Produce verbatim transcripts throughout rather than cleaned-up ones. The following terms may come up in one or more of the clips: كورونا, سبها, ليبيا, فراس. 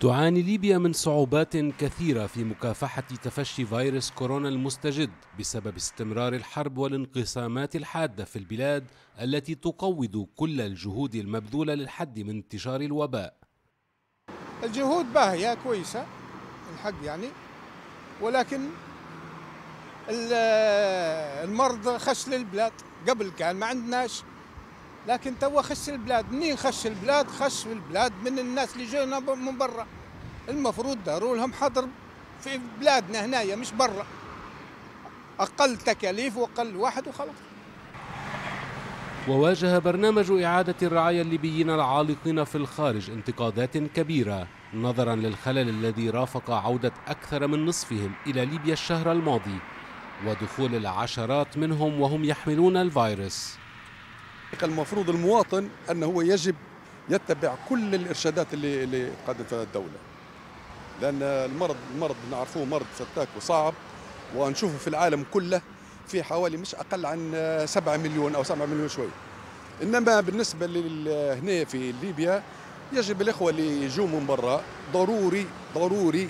تعاني ليبيا من صعوبات كثيرة في مكافحة تفشي فيروس كورونا المستجد بسبب استمرار الحرب والانقسامات الحادة في البلاد التي تقوض كل الجهود المبذولة للحد من انتشار الوباء. الجهود باهية كويسة الحق يعني، ولكن المرض خش للبلاد. قبل كان ما عندناش، لكن توا خش البلاد. منين خش البلاد؟ خش البلاد من الناس اللي جونا من برا. المفروض داروا لهم حظر في بلادنا هنايا مش برا، اقل تكاليف واقل واحد وخلاص. وواجه برنامج إعادة الرعاية الليبيين العالقين في الخارج انتقادات كبيرة نظرا للخلل الذي رافق عودة أكثر من نصفهم إلى ليبيا الشهر الماضي ودخول العشرات منهم وهم يحملون الفيروس. المفروض المواطن أنه هو يجب يتبع كل الإرشادات اللي اللي قدمتها الدولة، لأن المرض المرض نعرفوه مرض فتاك وصعب، ونشوفه في العالم كله في حوالي مش أقل عن سبعة مليون أو سبعة مليون شوي. إنما بالنسبة لهنا في ليبيا يجب الإخوة اللي يجوا من برا ضروري ضروري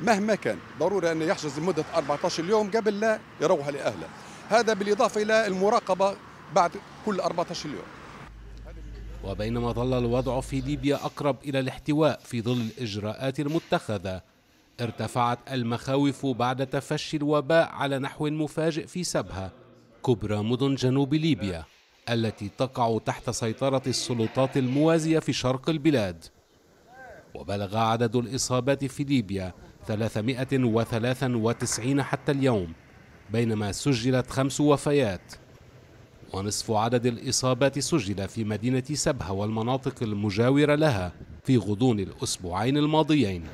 مهما كان ضروري أن يحجز لمدة أربعة عشر يوم قبل لا يروح لأهله. هذا بالإضافة إلى المراقبة بعد كل أربعة عشر يوم. وبينما ظل الوضع في ليبيا أقرب إلى الاحتواء في ظل الإجراءات المتخذة، ارتفعت المخاوف بعد تفشي الوباء على نحو مفاجئ في سبها كبرى مدن جنوب ليبيا التي تقع تحت سيطرة السلطات الموازية في شرق البلاد. وبلغ عدد الإصابات في ليبيا ثلاثمئة وثلاثة وتسعين حتى اليوم، بينما سجلت خمس وفيات. ونصف عدد الإصابات سجل في مدينة سبها والمناطق المجاورة لها في غضون الأسبوعين الماضيين.